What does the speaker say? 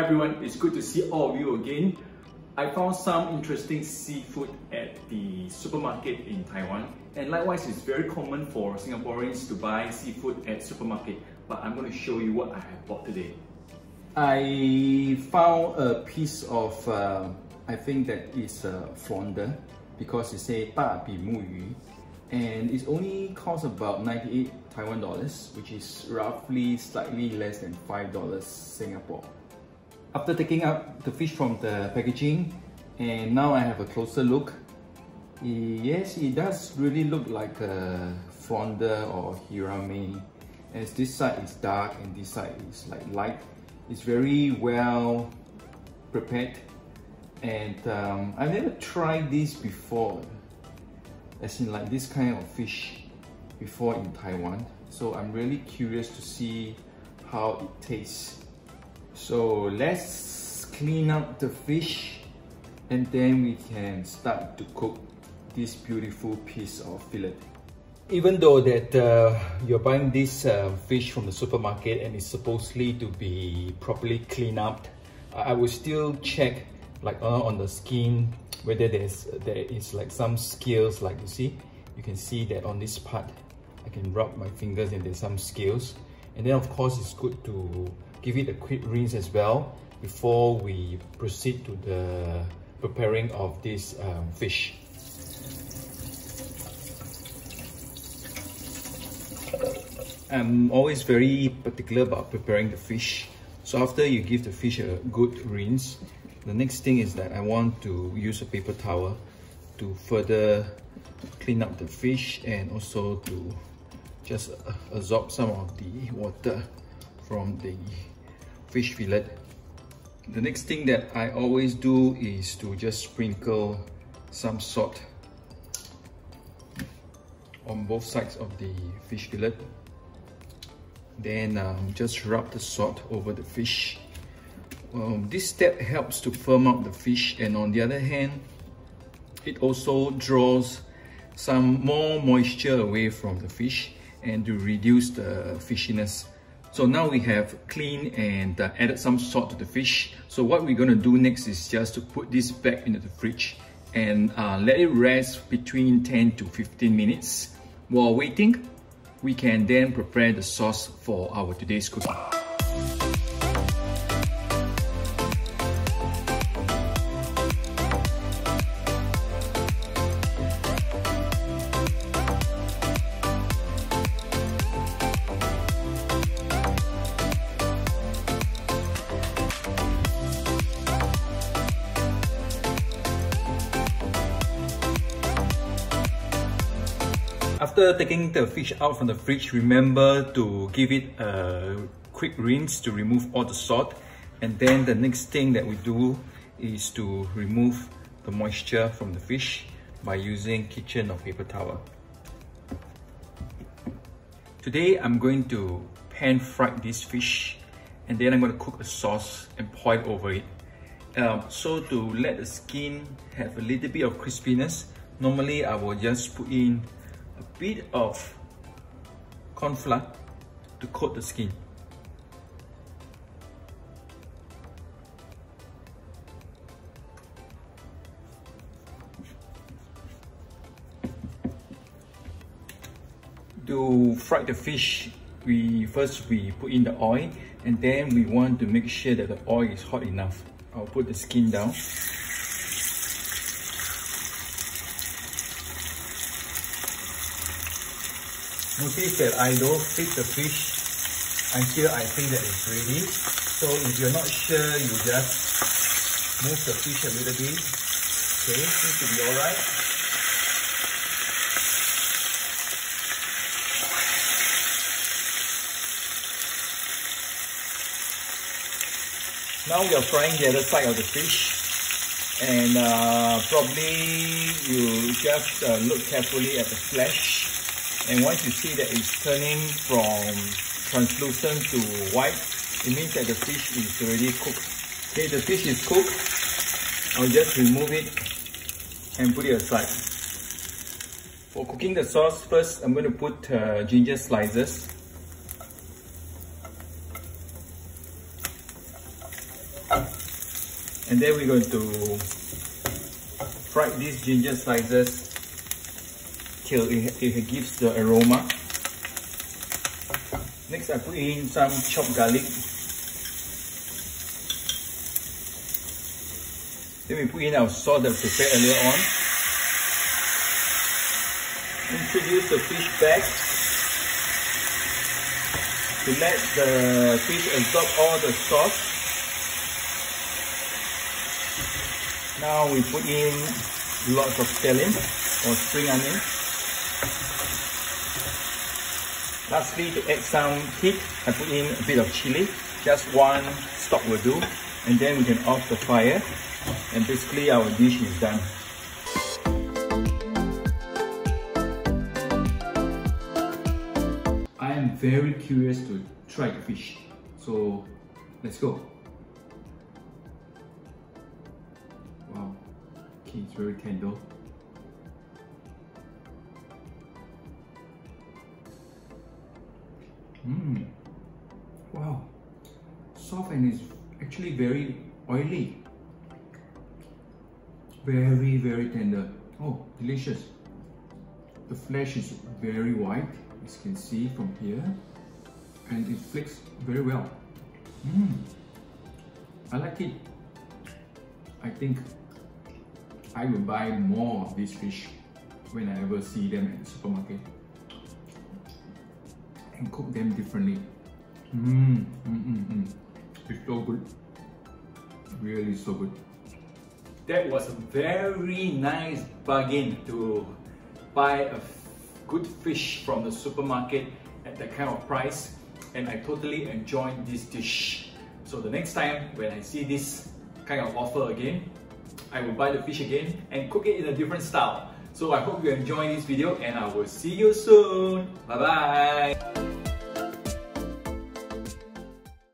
Hi everyone, it's good to see all of you again. I found some interesting seafood at the supermarket in Taiwan, and likewise it's very common for Singaporeans to buy seafood at supermarket, but I'm going to show you what I have bought today. I found a piece of, I think that is flounder, because it says Da Bi Mu Yu, and it only costs about 98 Taiwan dollars, which is roughly slightly less than $5 Singapore. After taking out the fish from the packaging, and now I have a closer look. Yes, it does really look like a flounder or hirame, as this side is dark and this side is like light. It's very well prepared, and I've never tried this before, as in like this kind of fish before in Taiwan, so I'm really curious to see how it tastes. So let's clean up the fish, and then we can start to cook this beautiful piece of fillet. Even though that you're buying this fish from the supermarket and it's supposedly to be properly cleaned up, I will still check like on the skin whether there is like some scales. Like you can see that on this part, I can rub my fingers and there's some scales. And then of course it's good to give it a quick rinse as well before we proceed to the preparing of this fish. I'm always very particular about preparing the fish. So after you give the fish a good rinse, the next thing is that I want to use a paper towel to further clean up the fish, and also to just absorb some of the water from the fish fillet. The next thing that I always do is to just sprinkle some salt on both sides of the fish fillet. Then just rub the salt over the fish. This step helps to firm up the fish, and on the other hand, it also draws some more moisture away from the fish and to reduce the fishiness. So now we have cleaned and added some salt to the fish. So what we're going to do next is just to put this back into the fridge and let it rest between 10 to 15 minutes. While waiting, we can then prepare the sauce for our today's cooking. After taking the fish out from the fridge, remember to give it a quick rinse to remove all the salt. And then the next thing that we do is to remove the moisture from the fish by using kitchen or paper towel. Today I'm going to pan fry this fish, and then I'm going to cook a sauce and pour it over it. So to let the skin have a little bit of crispiness, normally I will just put in a bit of corn flour to coat the skin. To fry the fish, we first put in the oil, and then we want to make sure that the oil is hot enough. I'll put the skin down. Notice that I don't flip the fish until I think that it's ready. So if you're not sure, you just move the fish a little bit. Okay, seems to be alright. Now we are frying the other side of the fish, and probably you just look carefully at the flesh. And once you see that it's turning from translucent to white, it means that the fish is already cooked. Okay, the fish is cooked. I'll just remove it and put it aside. For cooking the sauce, first I'm going to put ginger slices. And then we're going to fry these ginger slices till it gives the aroma. Next, I put in some chopped garlic. Then we put in our sauce that we prepared earlier on. Introduce the fish back to let the fish absorb all the sauce. Now we put in lots of scallion or spring onion. Lastly, to add some heat, I put in a bit of chili. Just one stalk will do. And then we can off the fire. And basically our dish is done. I am very curious to try the fish, so let's go. Wow, okay, it's very tender. Wow, soft, and it's actually very oily. Very tender. Oh, delicious. The flesh is very white, as you can see from here, and it flicks very well. I like it. I think I will buy more of these fish when I ever see them at the supermarket and cook them differently. It's so good, really so good. That was a very nice bargain to buy a good fish from the supermarket at that kind of price, and I totally enjoyed this dish. So the next time when I see this kind of offer again, I will buy the fish again and cook it in a different style. So I hope you enjoyed this video, and I will see you soon. Bye bye!